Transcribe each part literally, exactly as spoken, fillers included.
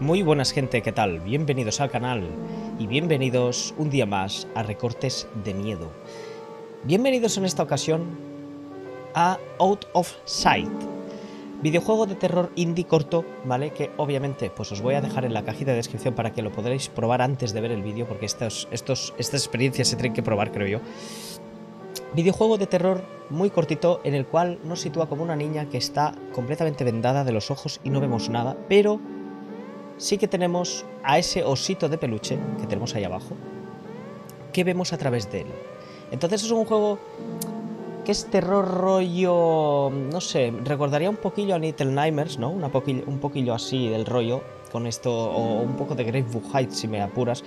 Muy buenas gente, ¿qué tal? Bienvenidos al canal y bienvenidos un día más a Recortes de Miedo. Bienvenidos en esta ocasión a Out of Sight, videojuego de terror indie corto, ¿vale? Que obviamente pues os voy a dejar en la cajita de descripción para que lo podréis probar antes de ver el vídeo, porque estos, estos, estas experiencias se tienen que probar, creo yo. Videojuego de terror muy cortito en el cual nos sitúa como una niña que está completamente vendada de los ojos y no vemos nada, pero sí que tenemos a ese osito de peluche que tenemos ahí abajo, que vemos a través de él. Entonces es un juego que es terror rollo, no sé, recordaría un poquillo a Little Nightmares, ¿no? Una poquillo, un poquillo así del rollo, con esto, o un poco de Great Book Hyde si me apuras,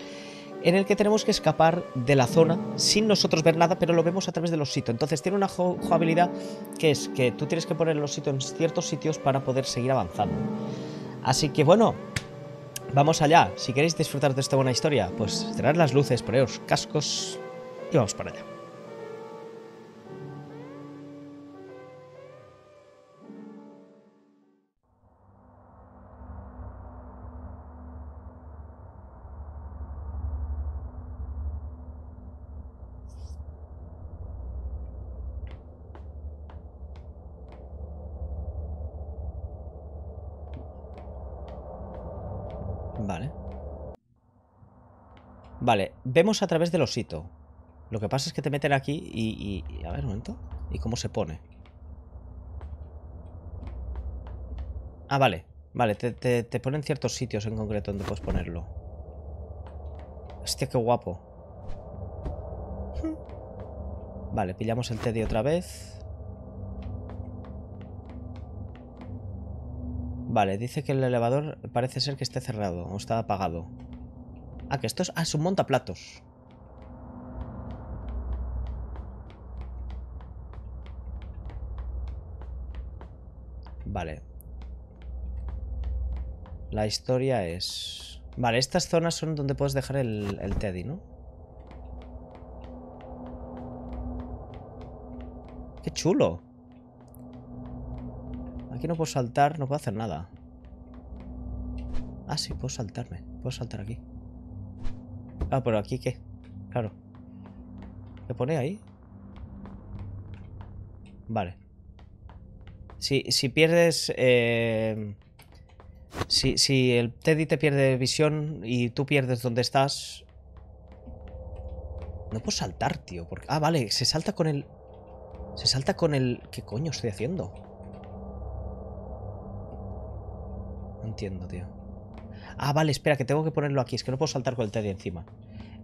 en el que tenemos que escapar de la zona sin nosotros ver nada, pero lo vemos a través del osito. Entonces tiene una jugabilidad que es que tú tienes que poner el osito en ciertos sitios para poder seguir avanzando. Así que bueno, vamos allá. Si queréis disfrutar de esta buena historia, pues traed las luces, poneos cascos y vamos para allá. Vale. Vale, vemos a través del osito. Lo que pasa es que te meten aquí y... y a ver, un momento. ¿Y cómo se pone? Ah, vale. Vale, te, te, te ponen ciertos sitios en concreto donde puedes ponerlo. Hostia, qué guapo. Vale, pillamos el Teddy otra vez. Vale, dice que el elevador parece ser que esté cerrado o está apagado. Ah, que esto es... Ah, es un montaplatos. Vale. La historia es... Vale, estas zonas son donde puedes dejar el, el Teddy, ¿no? ¡Qué chulo! Aquí no puedo saltar, no puedo hacer nada. Ah, sí, puedo saltarme. Puedo saltar aquí. Ah, pero aquí qué. Claro. ¿Me pone ahí? Vale. Si, si pierdes... Eh, si, si el Teddy te pierde visión y tú pierdes donde estás... No puedo saltar, tío. Porque... Ah, vale, se salta con el... Se salta con el... ¿Qué coño estoy haciendo? Entiendo, tío. Ah, vale, espera, que tengo que ponerlo aquí. Es que no puedo saltar con el Teddy encima.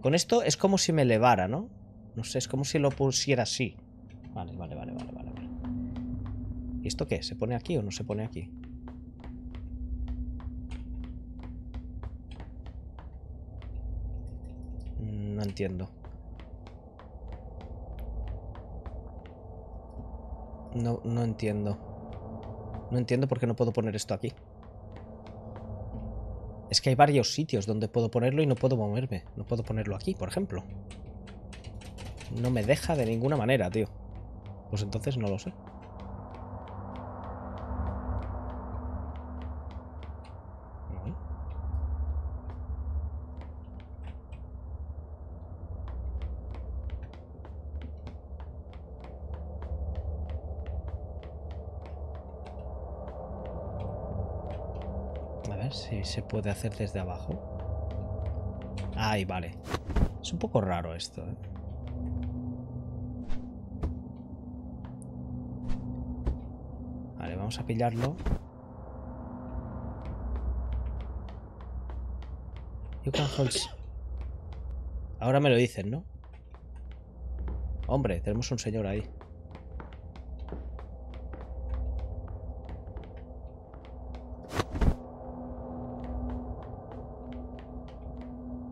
Con esto es como si me elevara, ¿no? No sé, es como si lo pusiera así. Vale, vale, vale, vale, vale. ¿Y esto qué? ¿Se pone aquí o no se pone aquí? No entiendo. No, no entiendo. No entiendo por qué no puedo poner esto aquí. Es que hay varios sitios donde puedo ponerlo y no puedo moverme. No puedo ponerlo aquí, por ejemplo. No me deja de ninguna manera, tío. Pues entonces no lo sé. Si se puede hacer desde abajo. Ay, vale. Es un poco raro esto, ¿eh? Vale, vamos a pillarlo. You can hold... Ahora me lo dicen, ¿no? Hombre, tenemos un señor ahí.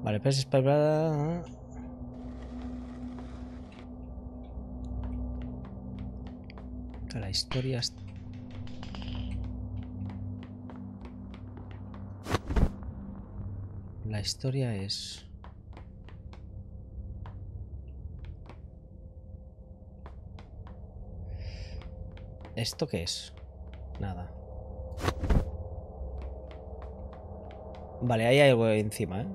Vale, pues es para... La historia... La historia es... ¿Esto qué es? Nada. Vale, ahí hay algo encima, ¿eh?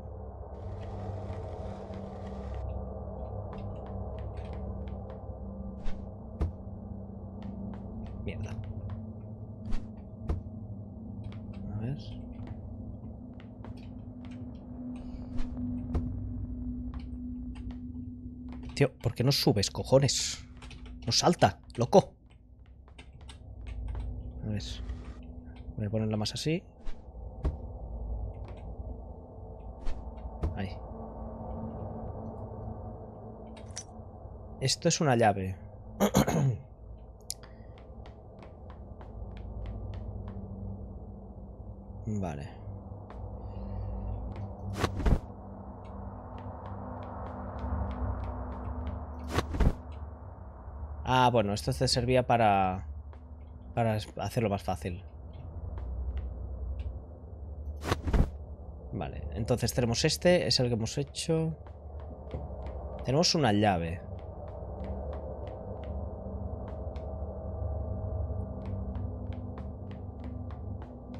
Mierda. A ver. Tío, ¿por qué no subes, cojones? No salta, loco. A ver. Voy a ponerla más así. Ahí. Esto es una llave. Vale. Ah, bueno, esto te servía para... para hacerlo más fácil. Vale, entonces tenemos este, es el que hemos hecho. Tenemos una llave.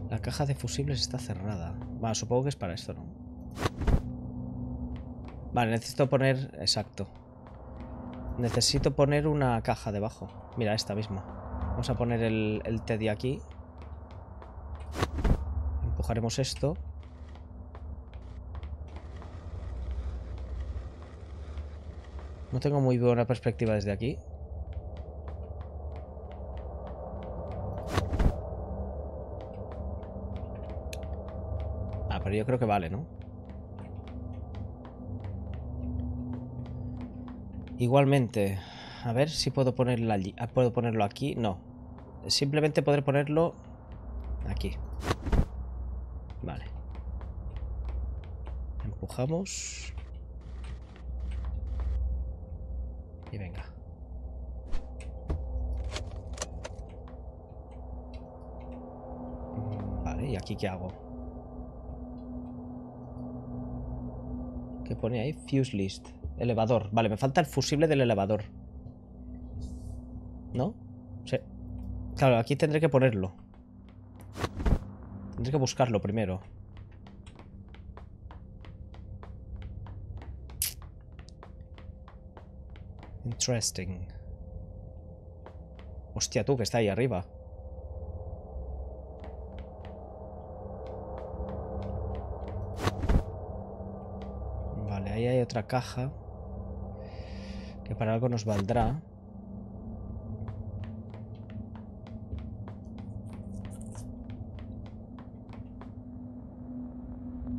La caja de fusibles está cerrada. Bueno, supongo que es para esto, ¿no? Vale, necesito poner... Exacto. Necesito poner una caja debajo. Mira, esta misma. Vamos a poner el, el Teddy aquí. Empujaremos esto. No tengo muy buena perspectiva desde aquí. Ah, pero yo creo que vale, ¿no? Igualmente. A ver si puedo ponerlo allí. ¿Puedo ponerlo aquí? No. Simplemente podré ponerlo aquí. Vale. Empujamos. Y venga. Vale, ¿y aquí qué hago? ¿Qué pone ahí? Fuse list. Elevador. Vale, me falta el fusible del elevador. ¿No? Sí. Claro, aquí tendré que ponerlo. Tendré que buscarlo primero. Interesting. Hostia, tú, que está ahí arriba. Vale, ahí hay otra caja que para algo nos valdrá.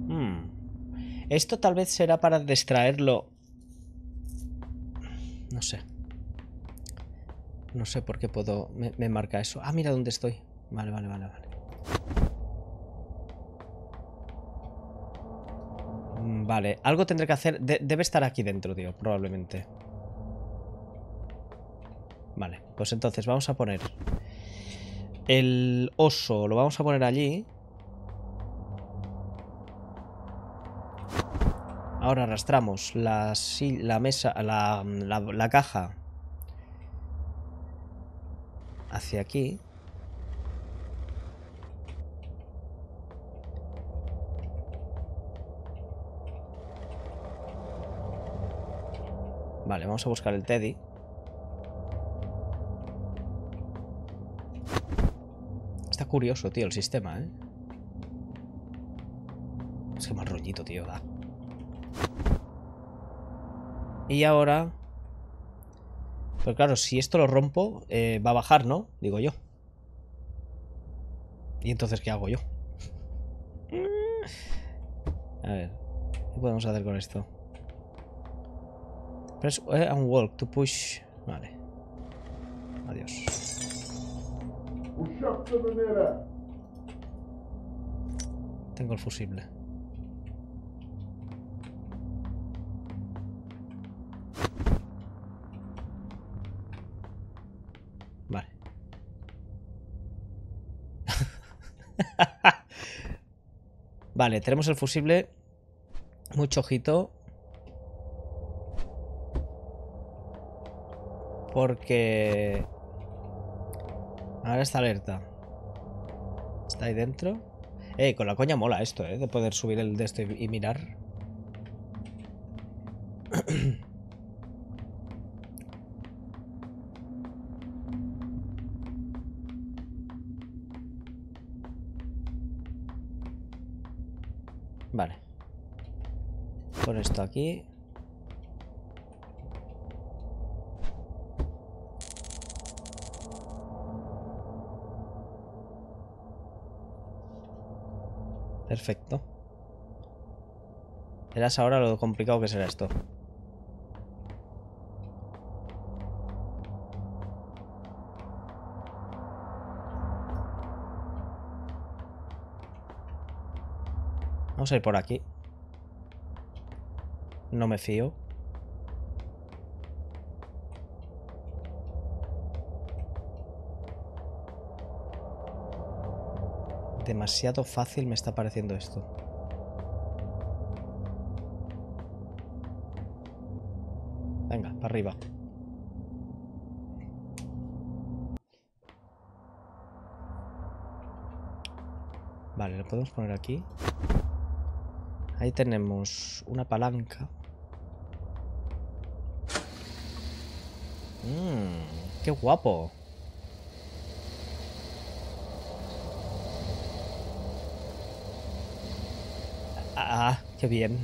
Hmm. Esto tal vez será para distraerlo. No sé. No sé por qué puedo... Me, me marca eso. Ah, mira dónde estoy. Vale, vale, vale, vale. Vale, algo tendré que hacer. De, debe estar aquí dentro, tío, probablemente. Vale, pues entonces vamos a poner... El oso lo vamos a poner allí. Ahora arrastramos la, la mesa, la, la, la caja hacia aquí. Vale, vamos a buscar el Teddy. Está curioso, tío, el sistema, ¿eh? Es que mal rollito, tío, da. Y ahora... Pero claro, si esto lo rompo, eh, va a bajar, ¿no? Digo yo. ¿Y entonces qué hago yo? A ver, ¿qué podemos hacer con esto? Press and walk to push... Vale. Adiós. Tengo el fusible. Vale. Vale, tenemos el fusible. Mucho ojito. Porque... Ahora está alerta. Está ahí dentro. Eh, con la coña mola esto, eh, de poder subir el de esto y, y mirar. Vale. Pon esto aquí. Perfecto. Verás ahora lo complicado que será esto. Vamos a ir por aquí. No me fío. Demasiado fácil me está pareciendo esto. Venga, para arriba. Vale, lo podemos poner aquí. Ahí tenemos una palanca. Mmm, qué guapo. Ah, qué bien.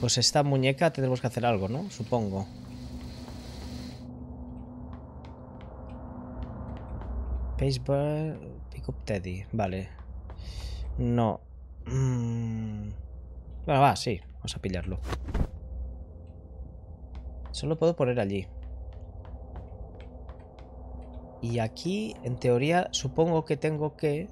Pues esta muñeca tenemos que hacer algo, ¿no? Supongo. Baseball, pick up Teddy, vale. No. Mm. Bueno, va, sí. Vamos a pillarlo. Solo puedo poner allí. Y aquí, en teoría, supongo que tengo que...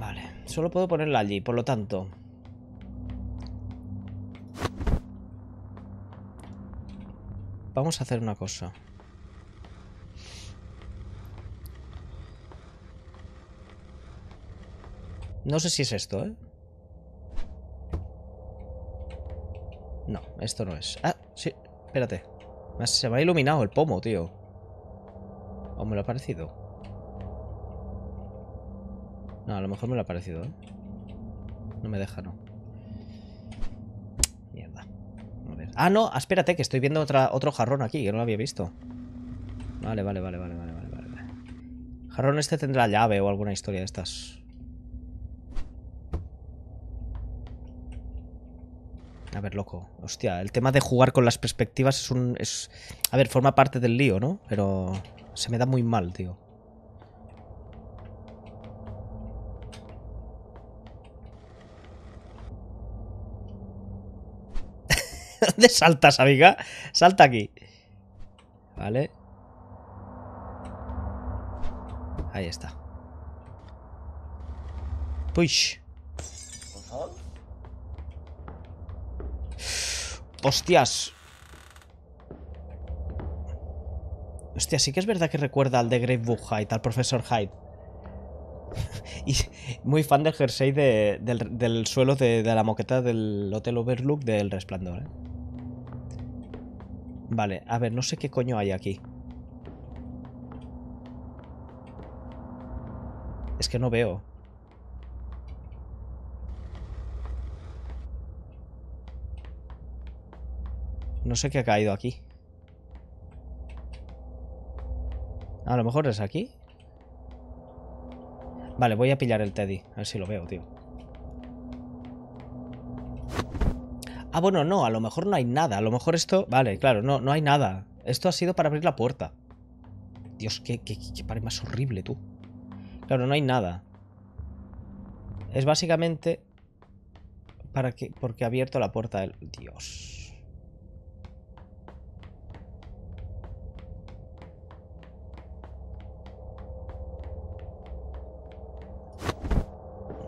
Vale. Solo puedo ponerla allí, por lo tanto... Vamos a hacer una cosa. No sé si es esto, ¿eh? No, esto no es. Ah, sí, espérate. Se me ha iluminado el pomo, tío. ¿O me lo ha parecido? No, a lo mejor me lo ha parecido, ¿eh? No me deja, no. Mierda. Ah, no, espérate, que estoy viendo otra, otro jarrón aquí, que no lo había visto. Vale, vale, vale, vale, vale, vale, vale. Jarrón este tendrá llave o alguna historia de estas. A ver, loco. Hostia, el tema de jugar con las perspectivas es un... Es, a ver, forma parte del lío, ¿no? Pero se me da muy mal, tío. ¿Dónde saltas, amiga? Salta aquí. Vale. Ahí está. Push. Hostias. Hostia, sí que es verdad que recuerda al de Great Book Hyde, al profesor Hyde. Y muy fan del jersey de, del, del suelo de, de la moqueta del Hotel Overlook del Resplandor, ¿eh? Vale, a ver, no sé qué coño hay aquí. Es que no veo. No sé qué ha caído aquí. A lo mejor es aquí. Vale, voy a pillar el Teddy. A ver si lo veo, tío. Ah, bueno, no. A lo mejor no hay nada. A lo mejor esto... Vale, claro, no, no hay nada. Esto ha sido para abrir la puerta. Dios, qué, qué, qué pared más horrible, tú. Claro, no hay nada. Es básicamente... para que, porque ha abierto la puerta él. Dios...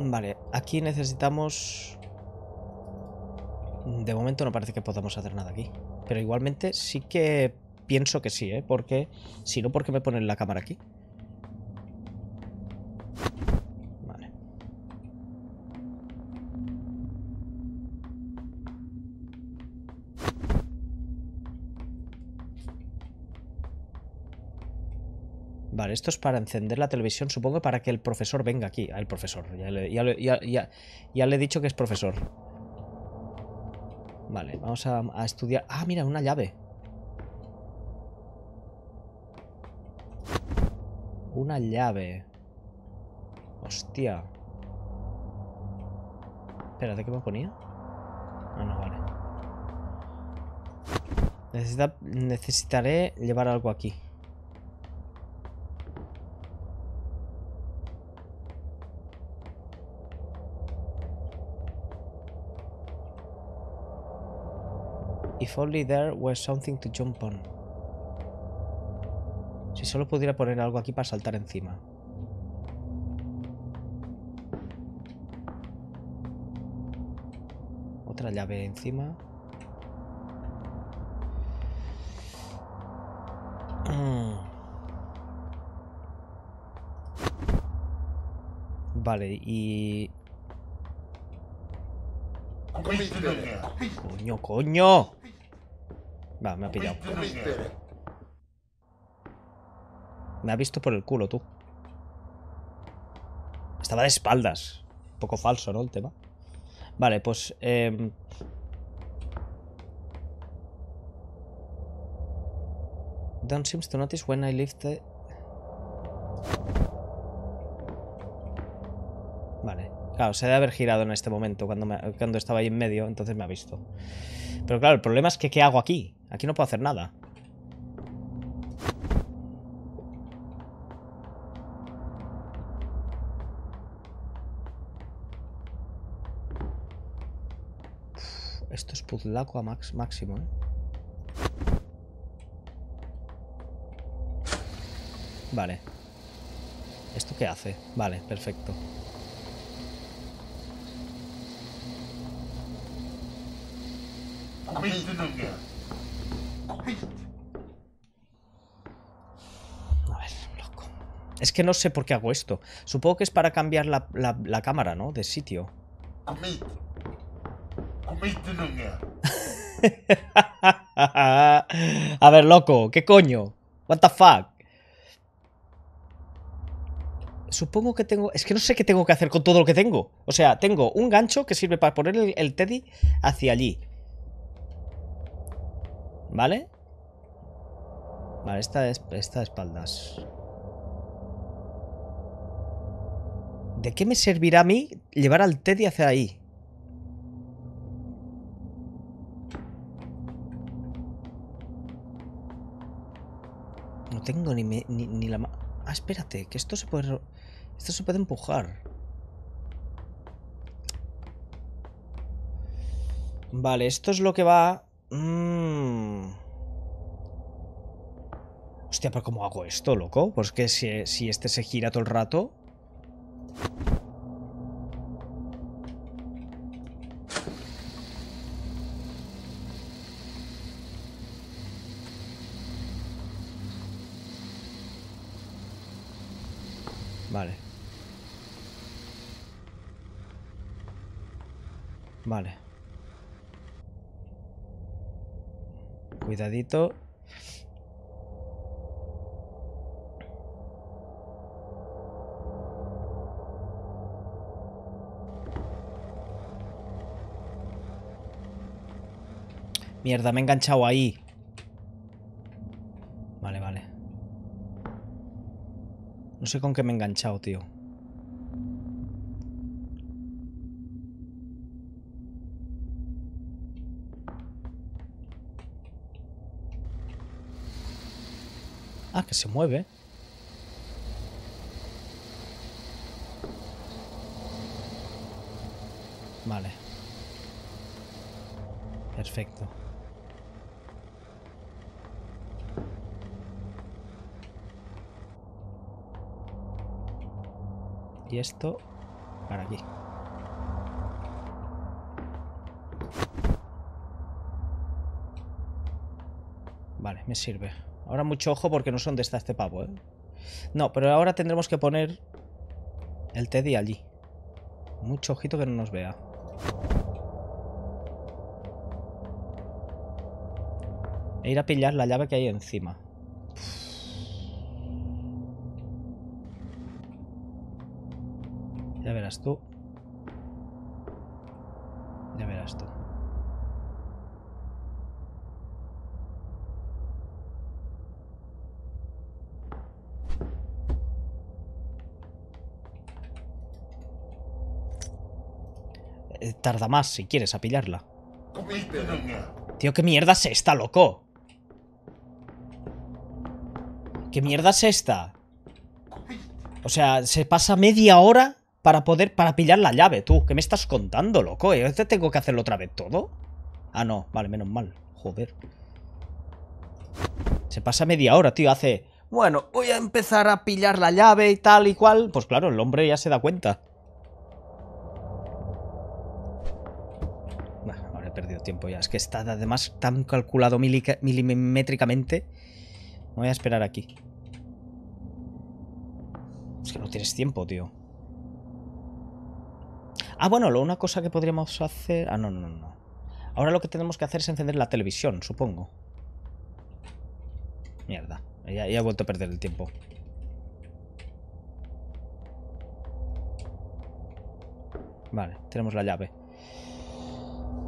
Vale, aquí necesitamos... De momento no parece que podamos hacer nada aquí. Pero igualmente sí que pienso que sí, ¿eh? Porque... Si no, ¿por qué me ponen la cámara aquí? Vale. Vale, esto es para encender la televisión, supongo, para que el profesor venga aquí. Ah, el profesor. Ya le, ya, ya, ya, ya le he dicho que es profesor. Vale, vamos a, a estudiar. Ah, mira, una llave. Una llave. Hostia. Espérate, ¿qué me ponía? Ah, no, vale. Necesita, necesitaré llevar algo aquí. If only there were something to jump on. Si solo pudiera poner algo aquí para saltar encima. Otra llave encima. Vale, y... Coño, coño. Va, me ha pillado. Me ha visto por el culo, tú. Estaba de espaldas. Un poco falso, ¿no? El tema. Vale, pues... Eh... Don't seem to notice when I lift the... Vale. Claro, se debe haber girado en este momento, cuando, me, cuando estaba ahí en medio, entonces me ha visto. Pero claro, el problema es que ¿qué hago aquí? Aquí no puedo hacer nada. Uf, esto es puzlaco a max, máximo, ¿eh? Vale. ¿Esto qué hace? Vale, perfecto. A ver, loco. Es que no sé por qué hago esto. Supongo que es para cambiar la, la, la cámara, ¿no? De sitio. A ver, loco, ¿qué coño? What the fuck? Supongo que tengo... Es que no sé qué tengo que hacer con todo lo que tengo. O sea, tengo un gancho que sirve para poner el, el teddy hacia allí. ¿Vale? Vale, esta es, esta de espaldas. ¿De qué me servirá a mí llevar al teddy hacia ahí? No tengo ni, me, ni, ni la... Ah, espérate, que esto se puede... Esto se puede empujar. Vale, esto es lo que va... Mmm. Hostia, pero ¿cómo hago esto, loco? Pues que si, si este se gira todo el rato. Vale. Vale. Cuidadito. Mierda, me he enganchado ahí. Vale, vale. No sé con qué me he enganchado, tío. Ah, que se mueve. Vale. Perfecto. Y esto para aquí. Vale, me sirve. Ahora mucho ojo porque no sé dónde está este pavo, ¿eh? No, pero ahora tendremos que poner el teddy allí. Mucho ojito que no nos vea. E ir a pillar la llave que hay encima. verás tú. Ya verás tú. Eh, tarda más si quieres a pillarla. Tío, ¿qué mierda es esta, loco? ¿Qué mierda es esta? O sea, se pasa media hora para poder... para pillar la llave, tú. ¿Qué me estás contando, loco? ¿Yo te tengo que hacerlo otra vez todo? Ah, no. Vale, menos mal. Joder. Se pasa media hora, tío. Hace... Bueno, voy a empezar a pillar la llave y tal y cual. Pues claro, el hombre ya se da cuenta. Bueno, ahora he perdido tiempo ya. Es que está además tan calculado milimétricamente... Me voy a esperar aquí. Es que no tienes tiempo, tío. Ah, bueno, lo, una cosa que podríamos hacer... Ah, no, no, no. Ahora lo que tenemos que hacer es encender la televisión, supongo. Mierda. Ya, ya he vuelto a perder el tiempo. Vale, tenemos la llave.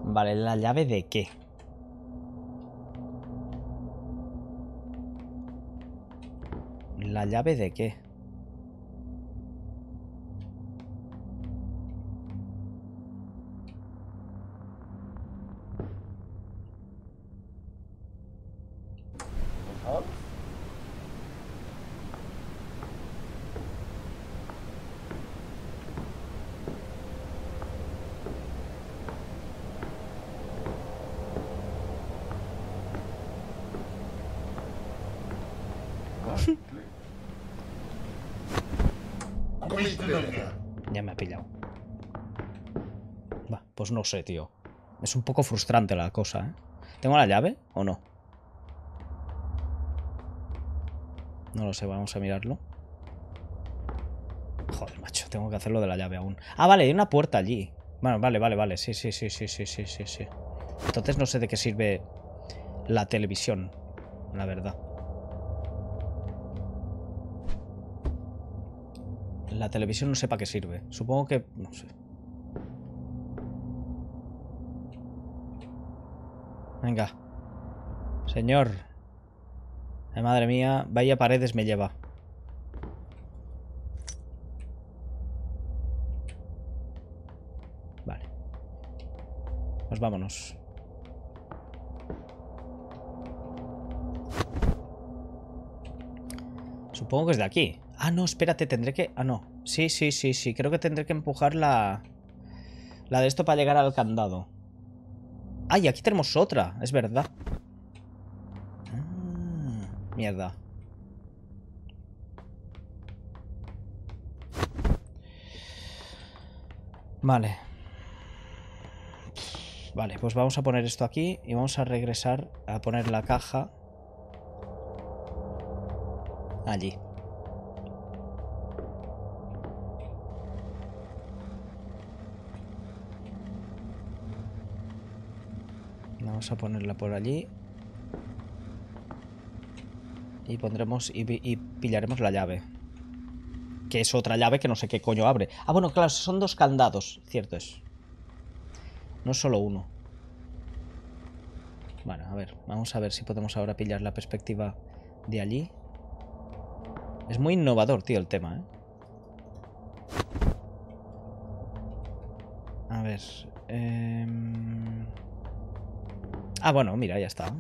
Vale, ¿la llave de qué? ¿La llave de qué? Ya me ha pillado. Bah, pues no sé, tío. Es un poco frustrante la cosa, ¿eh? ¿Tengo la llave o no? No lo sé, vamos a mirarlo. Joder, macho, tengo que hacerlo de la llave aún. Ah, vale, hay una puerta allí. Bueno, vale, vale, vale. Sí, sí, sí, sí, sí, sí, sí, sí. Entonces no sé de qué sirve la televisión, la verdad. La televisión no sé para qué sirve. Supongo que... no sé. Venga. Señor. Ay, madre mía. Vaya paredes me lleva. Vale. Pues vámonos. Supongo que es de aquí. Ah, no, espérate, tendré que... Ah, no. Sí, sí, sí, sí. Creo que tendré que empujar la... La de esto para llegar al candado. Ah, y aquí tenemos otra. Es verdad. Ah, mierda. Vale. Vale, pues vamos a poner esto aquí y vamos a regresar a poner la caja allí. Vamos a ponerla por allí. Y pondremos y, y pillaremos la llave. Que es otra llave que no sé qué coño abre. Ah, bueno, claro, son dos candados. Cierto es. No es solo uno. Bueno, a ver. Vamos a ver si podemos ahora pillar la perspectiva de allí. Es muy innovador, tío, el tema, ¿eh? A ver. Eh... Ah, bueno, mira, ya está. A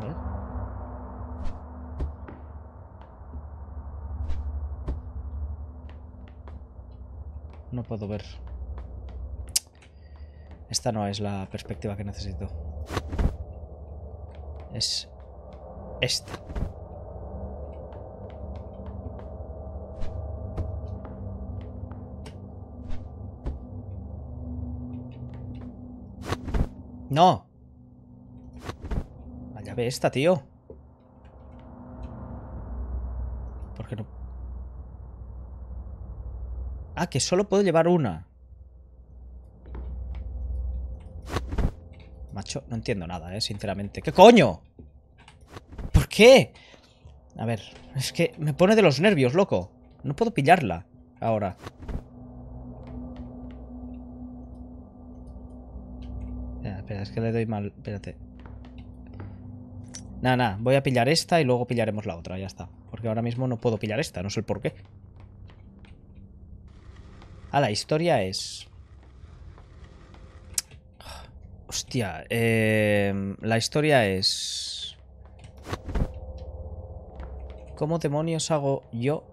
ver. No puedo ver. Esta no es la perspectiva que necesito. Es esta. ¡No! La llave esta, tío. ¿Por qué no? Ah, que solo puedo llevar una. Macho, no entiendo nada, eh, sinceramente. ¿Qué coño? ¿Por qué? A ver, es que me pone de los nervios, loco. No puedo pillarla ahora. Espera, espera, es que le doy mal. Espérate. Nada, nada, voy a pillar esta y luego pillaremos la otra, ya está. Porque ahora mismo no puedo pillar esta, no sé el por qué. Ah, la historia es... Hostia, eh, la historia es... ¿Cómo demonios hago yo?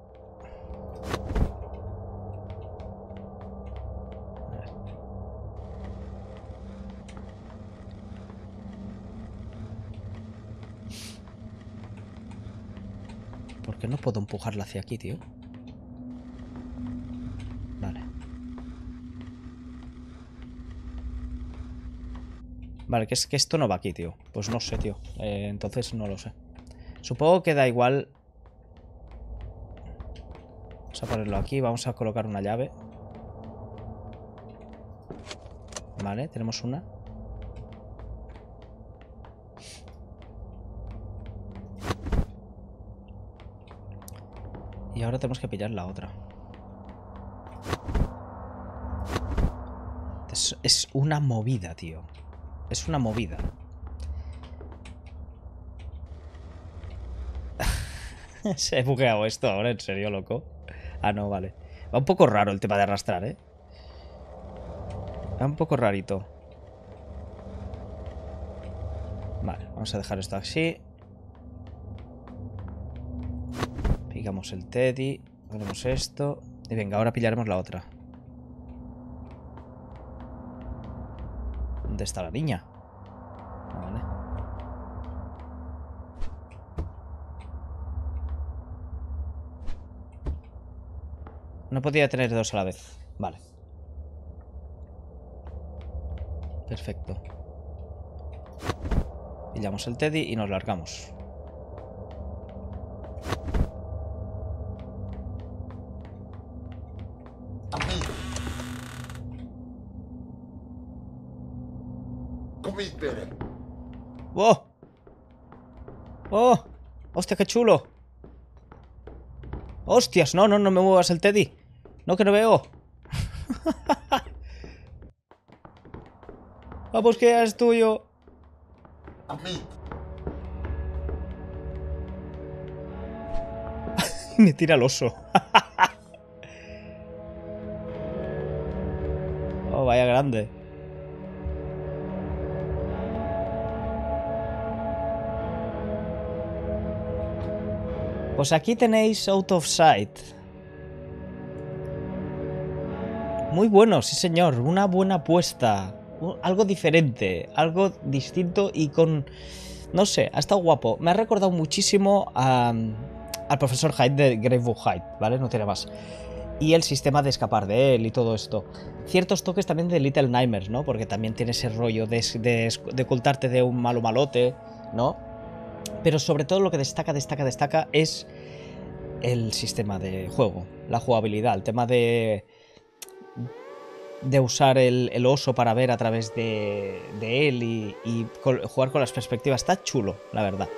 ¿Por qué no puedo empujarla hacia aquí, tío? Vale, que es que esto no va aquí, tío. Pues no sé, tío. Eh, entonces no lo sé. Supongo que da igual. Vamos a ponerlo aquí. Vamos a colocar una llave. Vale, tenemos una. Y ahora tenemos que pillar la otra. Es, es una movida, tío. Es una movida. Se ha bugueado esto ahora, en serio, loco. Ah, no, vale. Va un poco raro el tema de arrastrar, ¿eh? Va un poco rarito. Vale, vamos a dejar esto así. Pillamos el teddy. Ponemos esto. Y venga, ahora pillaremos la otra. ¿Dónde está la niña? Vale. No podía tener dos a la vez. Vale. Perfecto. Pillamos el teddy y nos largamos. ¡Oh! ¡Oh! ¡Hostia, qué chulo! ¡Hostias! No, no, no me muevas el teddy. No, que no veo. Vamos, que ya es tuyo. Me tira el oso. Oh, vaya grande. Pues aquí tenéis Out of Sight. Muy bueno, sí señor. Una buena apuesta. Algo diferente, algo distinto y con... No sé, ha estado guapo. Me ha recordado muchísimo a, al profesor Hyde de Great Book Hyde, ¿vale? No tiene más. Y el sistema de escapar de él y todo esto. Ciertos toques también de Little Nightmares, ¿no? Porque también tiene ese rollo de, de, de ocultarte de un malo malote, ¿no? Pero sobre todo lo que destaca, destaca, destaca es el sistema de juego, la jugabilidad, el tema de, de usar el, el oso para ver a través de, de él y, y jugar con las perspectivas. Está chulo, la verdad.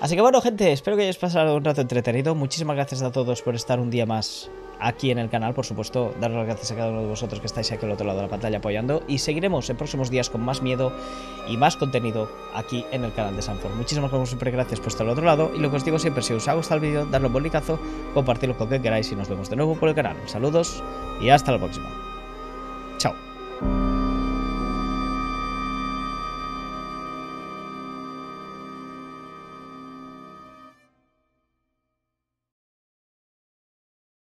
Así que bueno, gente, espero que hayáis pasado un rato entretenido. Muchísimas gracias a todos por estar un día más aquí en el canal. Por supuesto, daros las gracias a cada uno de vosotros que estáis aquí al otro lado de la pantalla apoyando. Y seguiremos en próximos días con más miedo y más contenido aquí en el canal de Sandford. Muchísimas, como siempre, gracias por estar al otro lado. Y lo que os digo siempre, si os ha gustado el vídeo, dadle un buen likeazo, compartidlo con quien queráis y nos vemos de nuevo por el canal. Saludos y hasta la próxima.